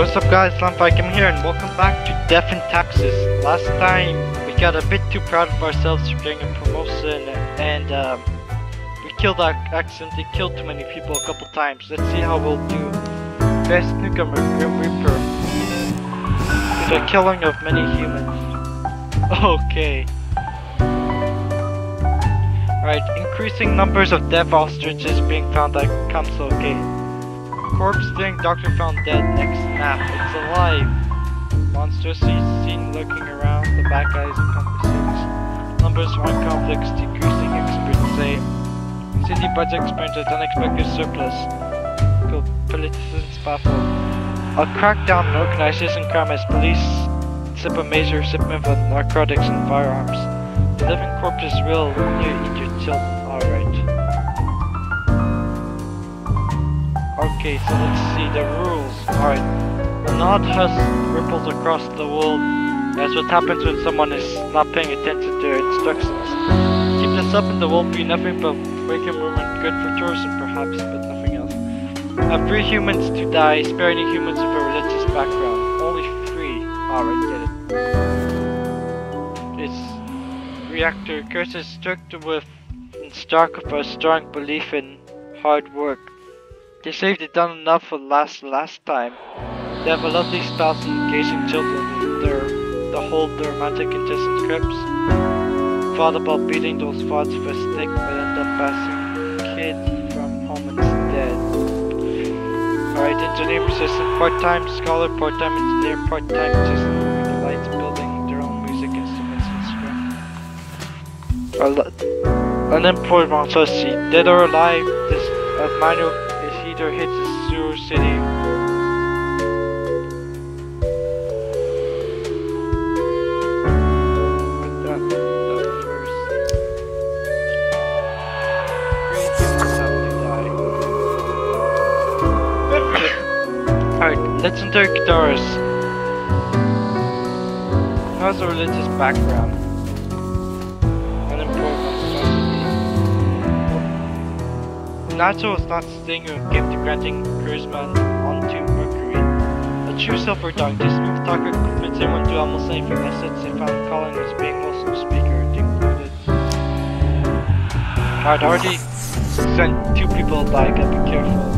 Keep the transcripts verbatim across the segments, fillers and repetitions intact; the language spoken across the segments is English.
What's up guys, Lampvike here and welcome back to Death and Taxes. Last time we got a bit too proud of ourselves for getting a promotion and um, we killed our accidentally killed too many people a couple times. Let's see how we'll do. Best newcomer, Grim Reaper. The killing of many humans. Okay. Alright, increasing numbers of deaf ostriches being found at Council Gate. Corpse thing, doctor found dead, next snap, it's alive! Monster seen looking around, the bad guys in conversation. Numbers from conflicts, decreasing experts say. City budget experiences, unexpected surplus. Politicians baffled. A crackdown on organization crime as police sip a major shipment of narcotics and firearms. The living corpse is real, you eat your children. Alright. Okay, so let's see the rules. Alright. The nod has ripples across the world. That's what happens when someone is not paying attention to their instructions. Keep this up and there won't be nothing but waking movement, good for tourism perhaps, but nothing else. Have three humans to die, spare any humans with a religious background. Only three. Alright, get it. This reactor curse is strict with and stark of a strong belief in hard work. They saved it done enough for last last time. They have a lovely spouse and engaging children. Their the whole their romantic intestines crypts. Thought about beating those thoughts with a stick but end up passing kid from home instead. Alright, engineer assistant, part-time scholar, part-time engineer, part-time assistant, the lights building their own music instruments and script. Unemployed monster seat, dead or alive, this as minor hits the sewer city. Alright, legendary guitarist. How's a religious background? Natural is not staying with a gift to granting charisma onto Mercury. A true self-word dog, this smooth talker commits everyone to almost anything assets they found calling as being also speaker included. I'd already sent two people by, gotta be careful.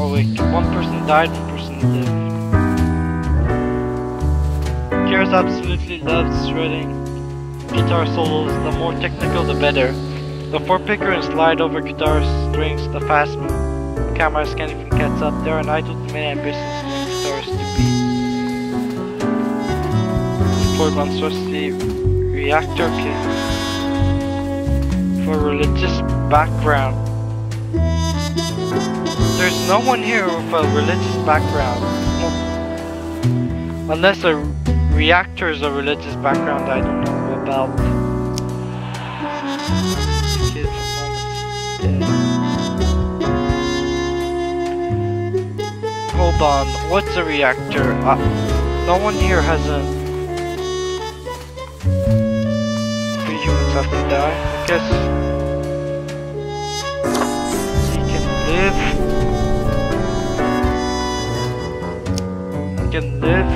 Or wait, one person died, one person lived. Cares absolutely loves shredding. Guitar solos, the more technical the better. The four picker and slide over guitar strings, the fast camera scanning from cats up, they are an idol to many ambitions and guitars to be. For monstrosity, reactor kid. For religious background. There's no one here with a religious background. No. Unless a reactor is a religious background, I don't know. About kid dead. Hold on, what's a reactor? Uh, no one here has a... Three humans have to die, I guess. He can live. He can live.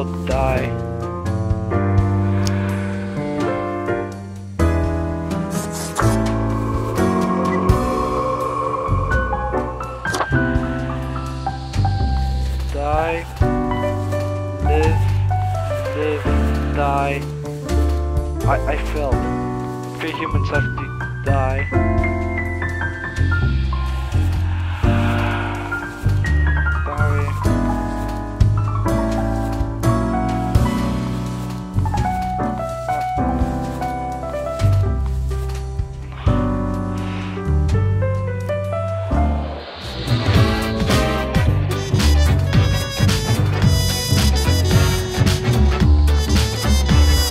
Die. Die. Live. Live. Die. I, I failed. Three humans have to die.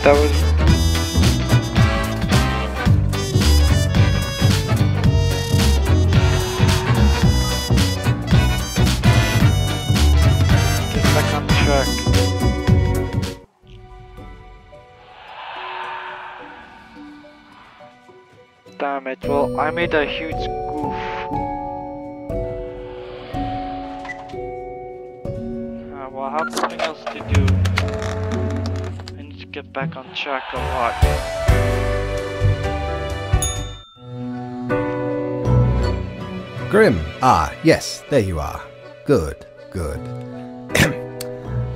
That was... damage. Well, I made a huge goof. Uh, well, I have something else to do. I need to get back on track a lot. Grim. Ah, yes, there you are. Good, good.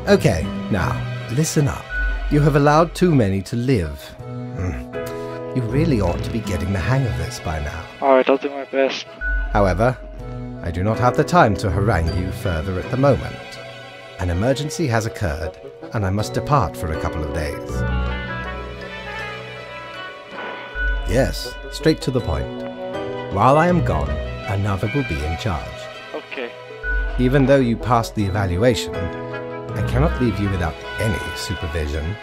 Okay, now, listen up. You have allowed too many to live. You really ought to be getting the hang of this by now. Alright, I'll do my best. However, I do not have the time to harangue you further at the moment. An emergency has occurred, and I must depart for a couple of days. Yes, straight to the point. While I am gone, another will be in charge. Okay. Even though you passed the evaluation, I cannot leave you without any supervision.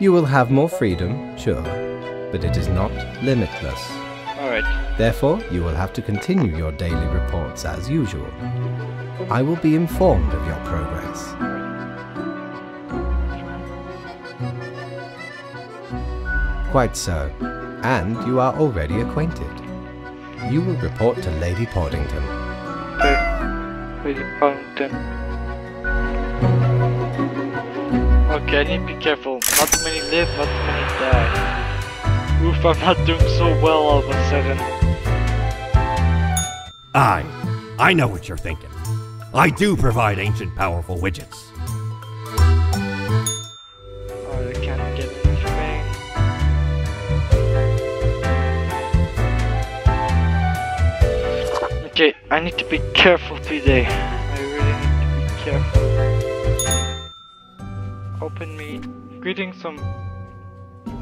You will have more freedom, sure, but it is not limitless. Alright. Therefore, you will have to continue your daily reports as usual. I will be informed of your progress. Quite so. And you are already acquainted. You will report to Lady Portington. Okay. Lady Portington. Okay, I need to be careful. Not too many live, not too many die. Oof, I'm not doing so well all of a sudden. I, I know what you're thinking. I do provide ancient, powerful widgets. Oh, I can't get anything. Okay, I need to be careful today. I really need to be careful. Open me. Greeting some...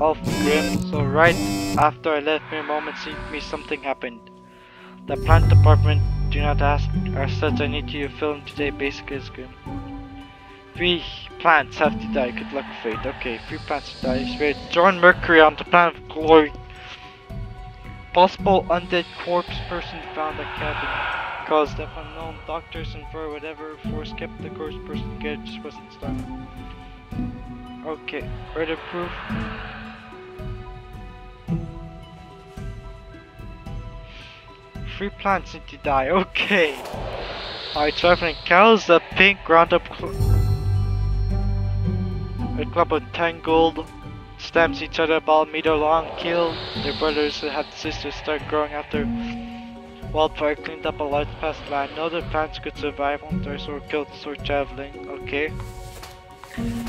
Of Grim, so right after I left me a moment see me something happened. The plant department, do not ask, are such I need you to fill in today basically as Grim. Three plants have to die, good luck fate. Okay, three plants to die. Spirit, join Mercury on the planet of glory. Possible undead corpse person found a cabin. Caused death unknown, doctors and for whatever force kept the corpse person good, just wasn't stunned. Okay, ready proof. Three plants need to die, okay. Alright, traveling cows, the pink roundup cl a club of tangled stamps each other about a meter long, kill their brothers that have sisters start growing after wildfire cleaned up a large past land. No other plants could survive hunters were killed so traveling, okay.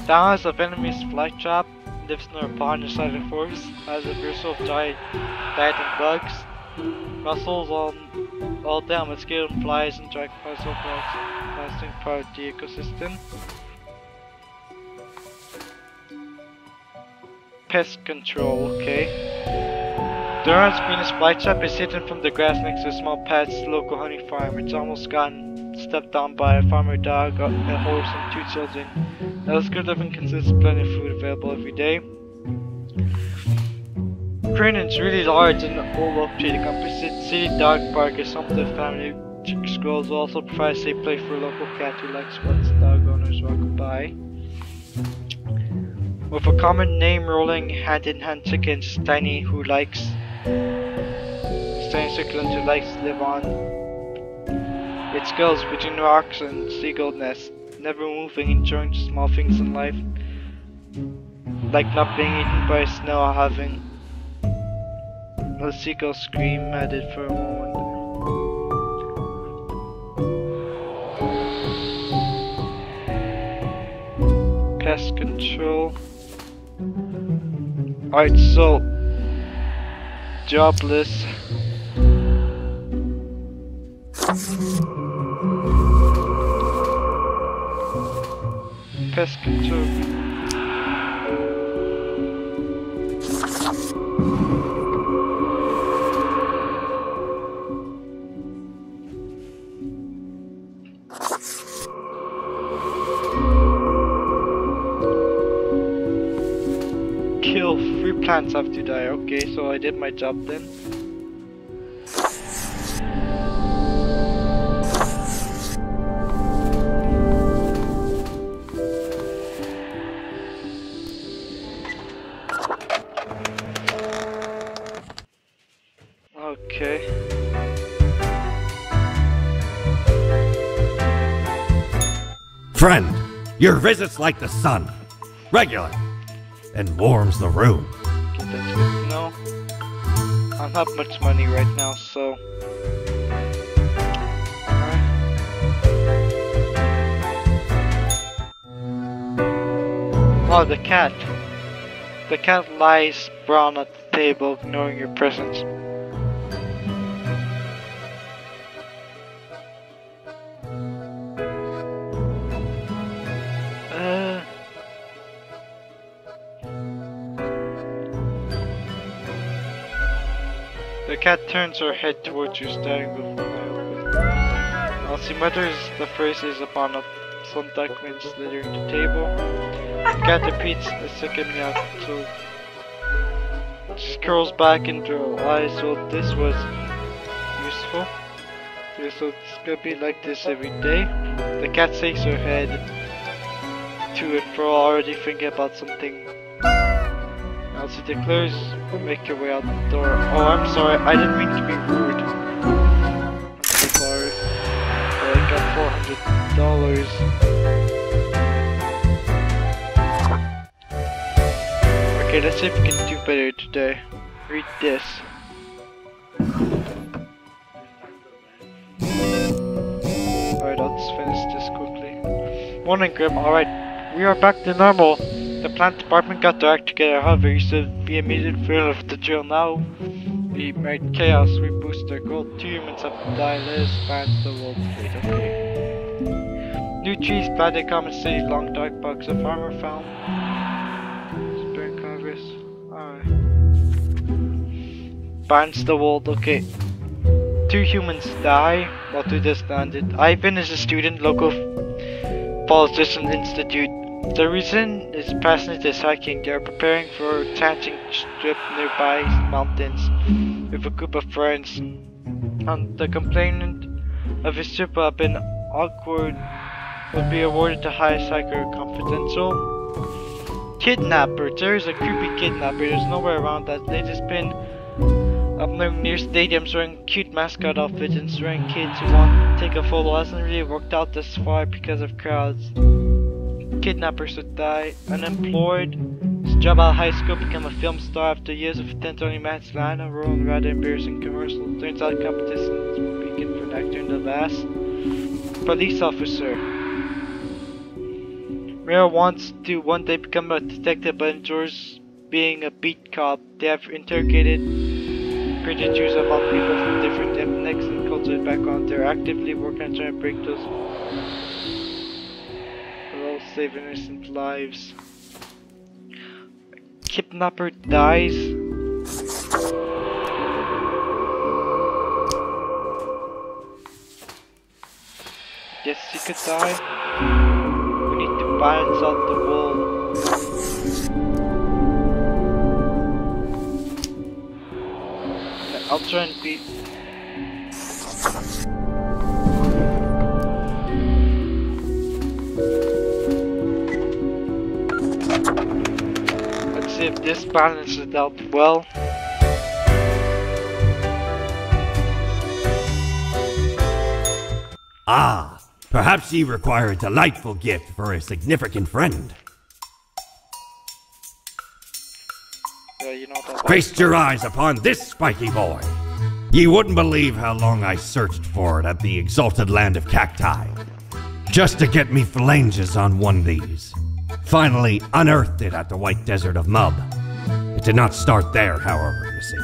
Down as a venomous fly trap, lives near a pond inside the forest, as a bristle of giant bat and bugs. Muscles all, all down with scale and flies and dragonflies all blocks, lasting part of the ecosystem. Pest control, okay. Durham's Venus flytrap is hidden from the grass next to a small patch local honey farm. It's almost gone, stepped on by a farmer dog, a horse, and two children. Now, this good living consists of plenty of food available every day. Crinan's really large and old oak tree. The composite city dog park is home to the family. Squirrels also provide safe play for local cats who likes once dog owners walk by. With a common name rolling hand in hand chickens, Tiny who likes tiny chickens who likes to live on its girls between rocks and seagull nests, never moving, enjoying small things in life, like not being eaten by snow or having the seagull scream at it for a moment. Pest control. Alright, so jobless. Pest control. Plants have to die, okay, so I did my job then. Friend, your visit's like the sun, regular, and warms the room. Okay, that's good to know. I don't have much money right now, so... Alright. Oh, the cat. The cat lies brown at the table, ignoring your presence. The cat turns her head towards you, staring before they open. While she mutters the phrases upon a some documents littering the table, the cat repeats the second meow until she curls back into her eyes. So this was useful. So it's gonna be like this every day. The cat shakes her head to and fro, already thinking about something. Now she declares, make your way out the door. Oh, I'm sorry, I didn't mean to be rude. I'm so sorry. I got four hundred dollars. Okay, let's see if we can do better today. Read this. Alright, I'll just finish this quickly. Morning, Grim. Alright, we are back to normal. The plant department got their act together, however, you should be immediate fear of the drill now. We made chaos, we boost their gold, two humans have to die, let us advance the world fleet, okay. New trees planted, common city, long dark bugs, a farmer found. Spring Congress, alright. Barnes the world, okay. Two humans die, while two just landed. Ivan is a student, local politician institute. The reason is passionate is hiking. They are preparing for a chanting trip nearby mountains with a group of friends. And the complainant of his trip had been awkward will be awarded the highest hiker confidential. Kidnapper. There is a creepy kidnapper. There's nowhere around that. They just been up near stadiums wearing cute mascot outfits and swearing kids who want to take a photo. Hasn't really worked out this far because of crowds. Kidnappers would die, unemployed, his job out of high school, become a film star after years of attempt-only match line, a role in rather embarrassing commercial, turns out competition is weakened for an actor in the last. Police officer. Rare wants to one day become a detective but enjoys being a beat cop. They have interrogated prejudices about people from different ethnics and cultural backgrounds. They're actively working on trying to break those. Save innocent lives. Kidnapper dies. Yes, he could die. We need to balance out the wall. I'll try and beat. If this balances it out well. Ah, perhaps ye require a delightful gift for a significant friend. Yeah, you know that. Feast your eyes upon this spiky boy. Ye wouldn't believe how long I searched for it at the exalted land of cacti, just to get me phalanges on one of these. Finally unearthed it at the white desert of Mub. It did not start there, however, you see.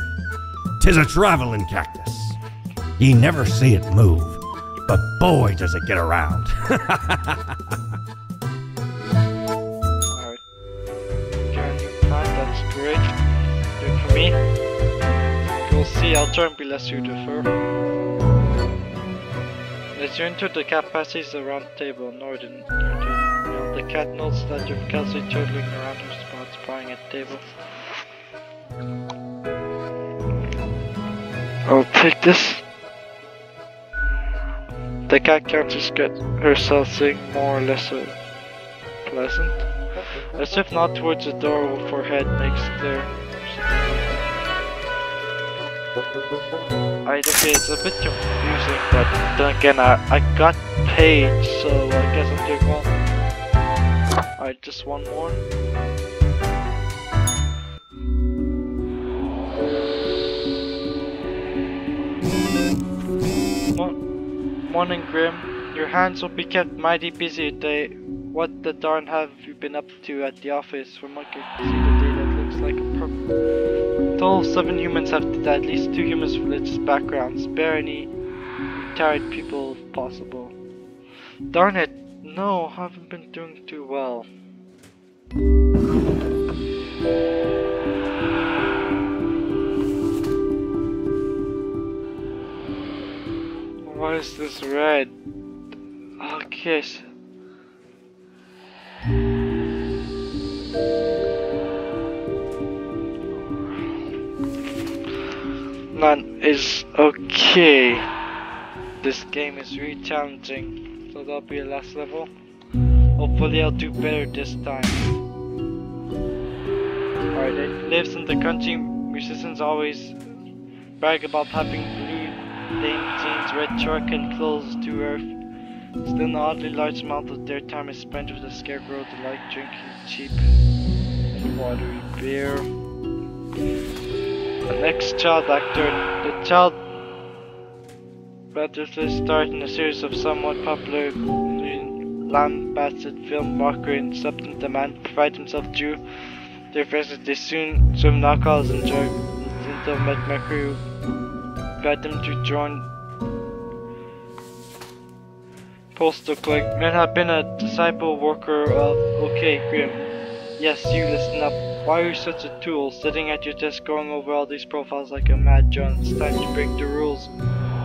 Tis a traveling cactus. Ye never see it move, but boy does it get around. Alright. That's great. Do it for me. You'll see, I'll try and be less suited for her. Let's enter the cat passes around the table, northern. The cat notes that you've casually turtling around her spots, prying at the table. I'll take this. The cat counters get herself seeing more or less uh, pleasant. As if not towards the door with her head makes clear. I okay, it's a bit confusing, but then again I, I got paid, so I guess I'm doing well. Alright, just one more. Morning, Grim. Your hands will be kept mighty busy today. What the darn have you been up to at the office? We're monkey busy today. That looks like a problem. Total of seven humans have to die. At least two humans with religious backgrounds. Spare any retired people if possible. Darn it! No, I haven't been doing too well. What is this red? Okay. None is okay. This game is really challenging, so that'll be the last level. Hopefully I'll do better this time. Alright, it lives in the country. Musicians always brag about having blue Lame jeans, red truck, and clothes to earth. Still, an oddly large amount of their time is spent with the scarecrow, to like drinking cheap and watery beer. An ex-child actor, the child Butterfield starred in a series of somewhat popular lambasted film Walker and Substance Demand provide himself to their friends as they soon swim alcohols and drug until met Mercury. Got them to join Postal Clerk. Men have been a disciple worker of okay, Grim. Yes, you listen up. Why are you such a tool, sitting at your desk going over all these profiles like a mad John? It's time to break the rules.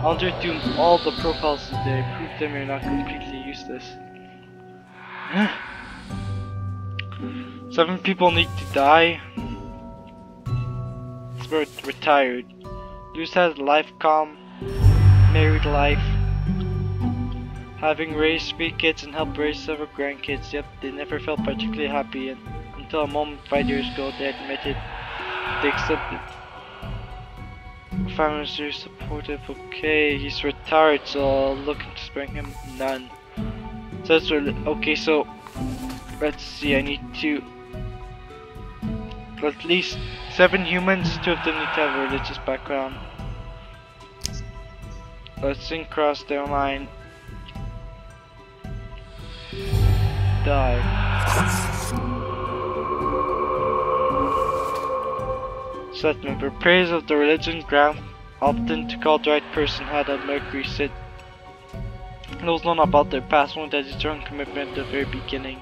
I'll do all the profiles today. Prove them you're not completely useless. Seven people need to die. We're retired. Luce has life calm, married life, having raised three kids and helped raise several grandkids. Yep, they never felt particularly happy, and until a moment five years ago they admitted they accepted. Families are supportive. Okay, he's retired, so I'll look into sparing him none. So that's really, okay, so let's see, I need to at least seven humans, two of them need to have a religious background. Let's think cross their line. Die. Set member. Praise of the religion ground often to call the right person had a Mercury sit. Knows none about their past, one that is their own commitment at the very beginning.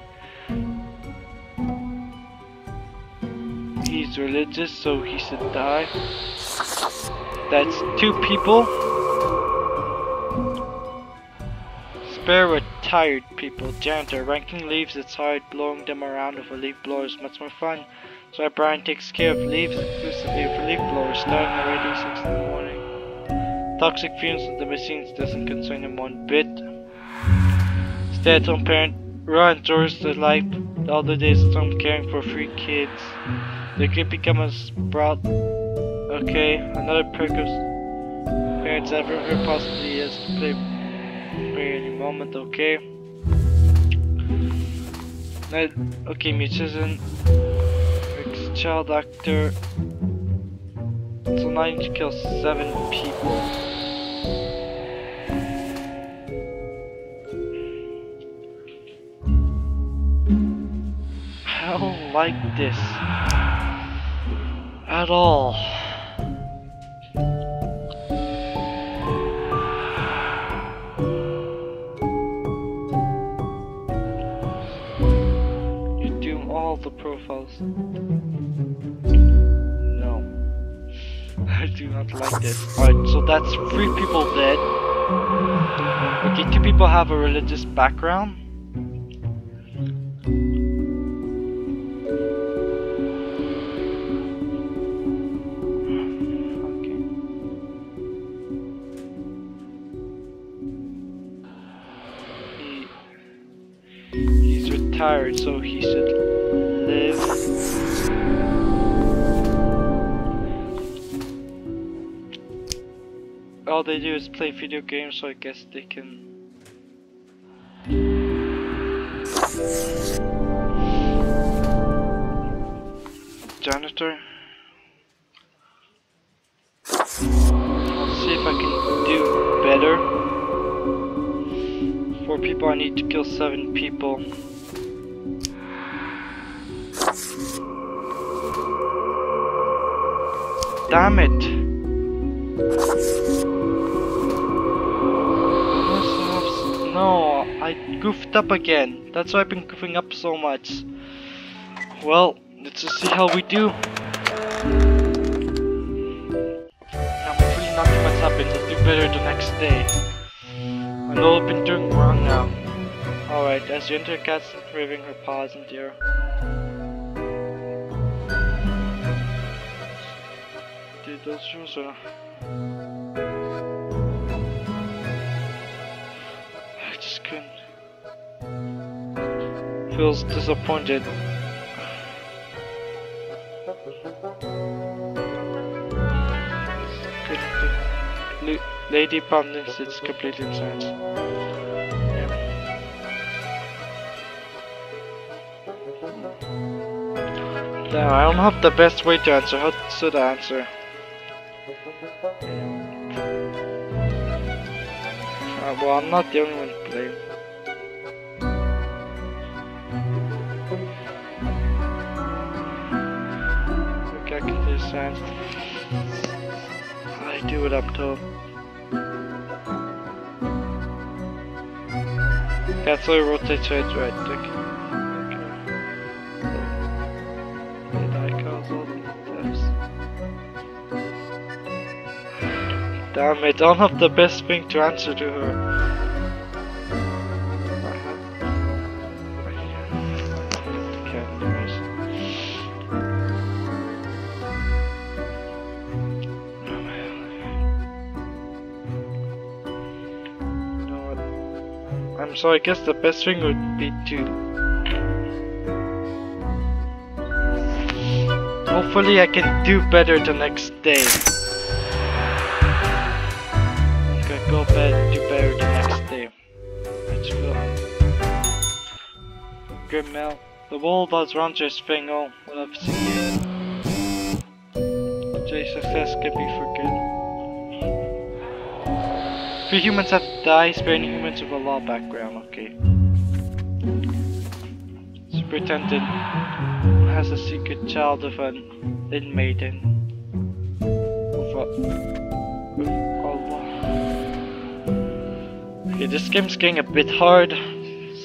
He's religious, so he should die. That's two people. Spare retired people. Janitor. Ranking leaves, it's hard. Blowing them around with a leaf blower is much more fun. So Brian takes care of leaves exclusively with a leaf blower, starting already at six in the morning. Toxic fumes of the machines doesn't concern him one bit. Stay at home parent. Ra enjoys the life the other days at home caring for three kids. They could become a sprout. Okay, another perk of parents ever heard possibly is to play for any moment. Okay. Not, okay, musician, ex-child actor. So now I need to kill seven people. I don't like this at all. You're doing all the profiles. No, I do not like this. Alright, so that's three people dead. Okay, two people have a religious background. So he should live. All they do is play video games, so I guess they can. janitor. I'll see if I can do better. Four people, I need to kill seven people. Damn it! No, I goofed up again. That's why I've been goofing up so much. Well, let's just see how we do. I'm really not too much happens. I'll do better the next day. I know I've been doing wrong now. Alright, as you enter, cat's waving her paws in the air. Those rooms are... I just couldn't... Feels disappointed. Couldn't Lady Portington sits completely in silence. Yeah. Now, I don't have the best way to answer. How should I answer? Uh, well, I'm not the only one to blame. Okay, I can do science. I do what I'm told. That's why I rotate right, right, okay. Damn, I don't have the best thing to answer to her. You know what? I'm sorry, I guess the best thing would be to... Hopefully I can do better the next day. Go bed, do better the next day. Let's go. Grim Mel. The world was round your thing, all what I've seen you. Jay's success can be forgotten. Few humans have to die, sparing humans with a law background, okay. Superintendent has a secret child of an inmate. Okay, this game's getting a bit hard,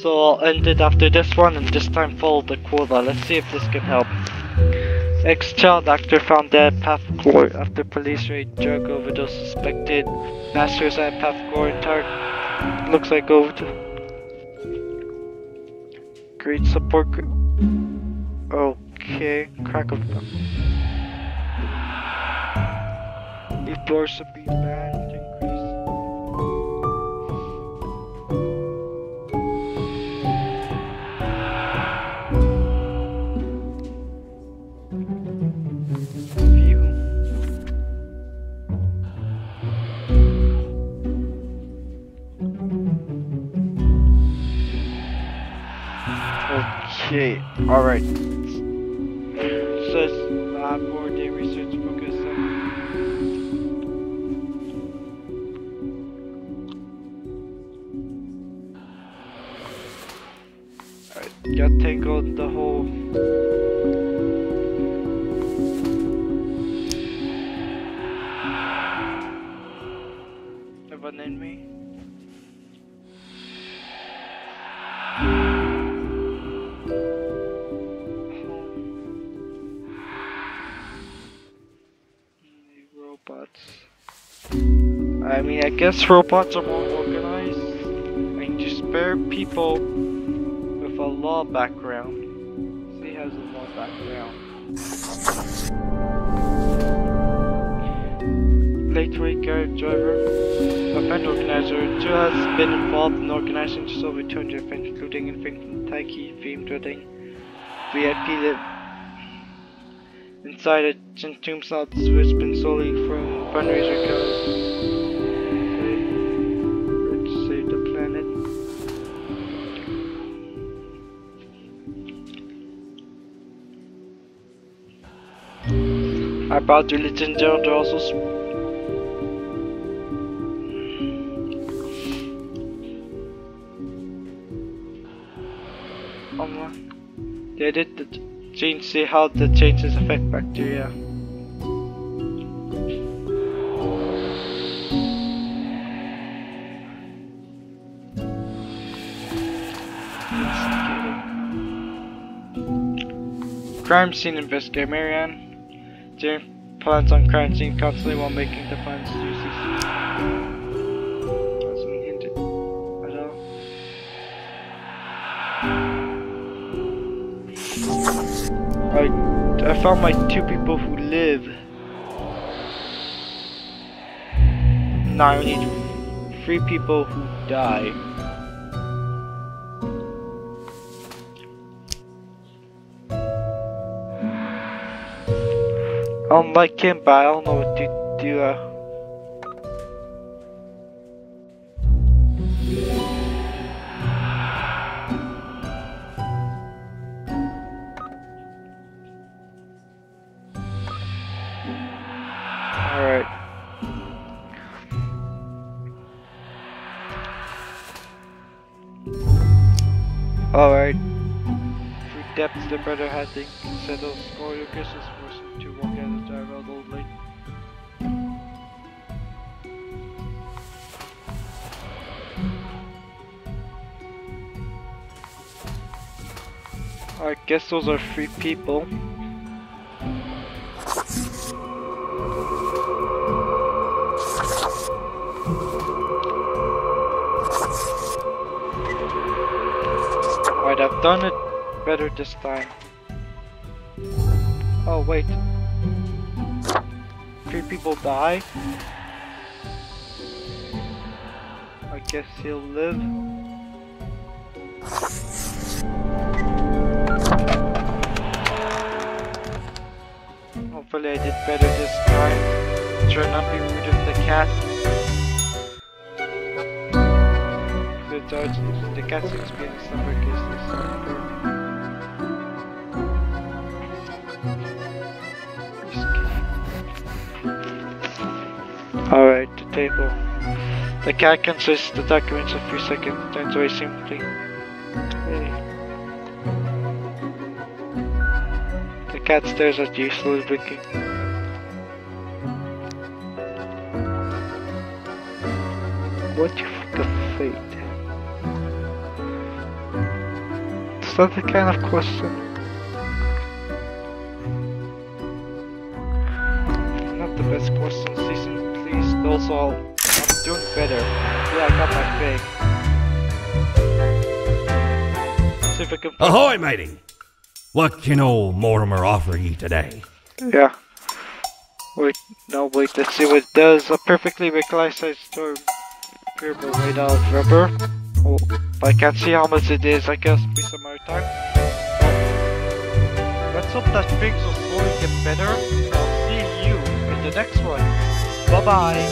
so I'll end it after this one and this time follow the quota. Let's see if this can help. Ex-child actor found dead, path court after police raid, drug overdose suspected, masters at path court, tart, looks like over to great support group. Okay, crack of them. These doors should be banned. Okay, alright. Says lab or day research focus on. Alright, got tangled the whole. Have an enemy? I mean, I guess robots are more organized and to spare people with a law background. She has a law background. Late wake guard driver, event organizer, too has been involved in organizing just over two hundred events, including infant taiki, themed wedding, V I P live. Inside a gin tomb slot that's been solely from fundraiser accounts. Let's save the planet. about the legendary horses. Um, they did the change, see how the changes affect bacteria. Crime scene investigator Marianne. James plans on crime scene constantly while making the plans to do these. Doesn't hint at all. I, I found my two people who live. Now I need three people who die. I don't like him, but I don't know what to do. Uh... Alright. Alright. For depths, the brother had to settle for your Christmas person to walk out. Oldly. I guess those are three people. Alright, I've done it better this time. Oh wait. Three people die. I guess he'll live. Hopefully I did better this time. Try not to be rude with the cat. The judge, the cat's experience number cases. Alright, the table. The cat can search the documents a few seconds, turns away simply. Hey. The cat stares at you, slowly blinking. What the fate? It's not the kind of question. Not the best question season. Also, I'm doing better. Yeah, I got my fake. See if I can. Ahoy, matey! What can old Mortimer offer ye today? Yeah. Wait, no, wait, let's see what it does. A perfectly reclined sized storm. Gerber made out of rubber. Oh, I can't see how much it is. I guess be some other time. Let's hope that things will slowly get better. I'll see you in the next one. Bye-bye.